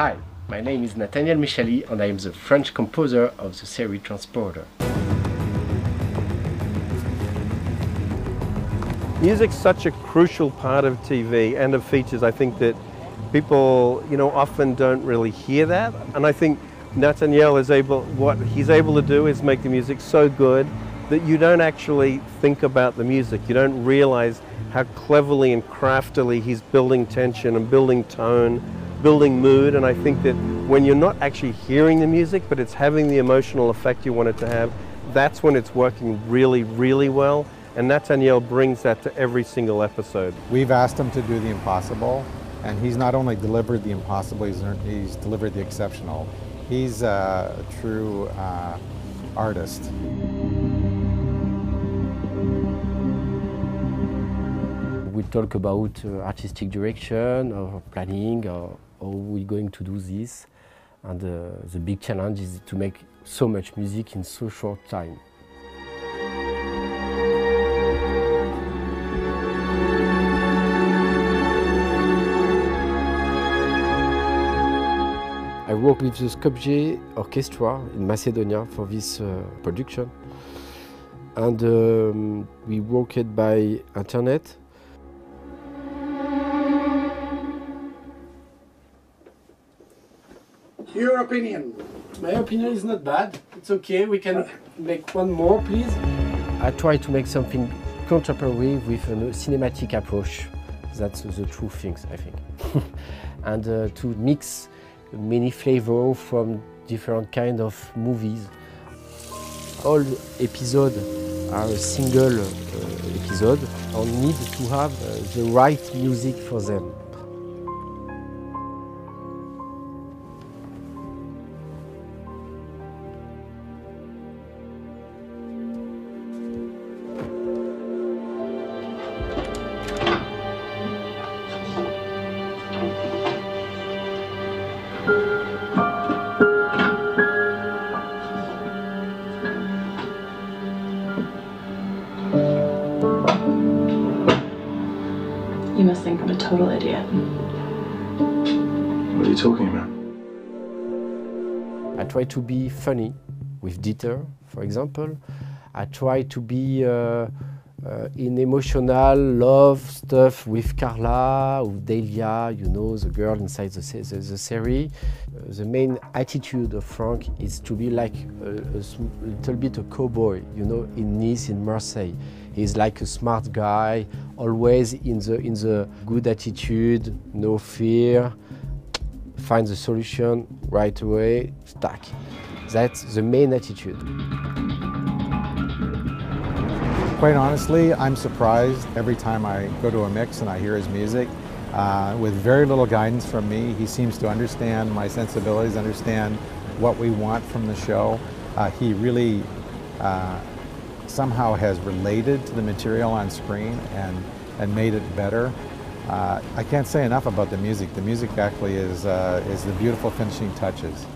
Hi, my name is Nathaniel Micheli and I am the French composer of the series Transporter. Music's such a crucial part of TV and of features. I think that people, often don't really hear that. And I think Nathaniel is able, what he's able to do is make the music so good that you don't actually think about the music. You don't realize how cleverly and craftily he's building tension and building tone, building mood. And I think that when you're not actually hearing the music, but it's having the emotional effect you want it to have, that's when it's working really, really well. And Nathaniel brings that to every single episode. We've asked him to do the impossible, and he's not only delivered the impossible, he's delivered the exceptional. He's a true artist. We talk about artistic direction or planning or how we're going to do this. And the big challenge is to make so much music in so short time. I worked with the Skopje Orchestra in Macedonia for this production. And we worked by internet. Your opinion? My opinion is not bad. It's okay, we can make one more, please. I try to make something contemporary with a cinematic approach. That's the true things, I think. And to mix many flavors from different kind of movies. All episodes are a single episode and need to have the right music for them. You must think I'm a total idiot. What are you talking about? I try to be funny with Dieter, for example. I try to be in emotional love stuff with Carla, with Delia, the girl inside the series. The main attitude of Frank is to be like a little bit a cowboy, in Nice, in Marseille. He's like a smart guy, always in the good attitude, no fear, find the solution right away, stuck. That's the main attitude. Quite honestly, I'm surprised every time I go to a mix and I hear his music. With very little guidance from me, he seems to understand my sensibilities, understand what we want from the show. He really somehow has related to the material on screen and made it better. I can't say enough about the music. The music actually is the beautiful finishing touches.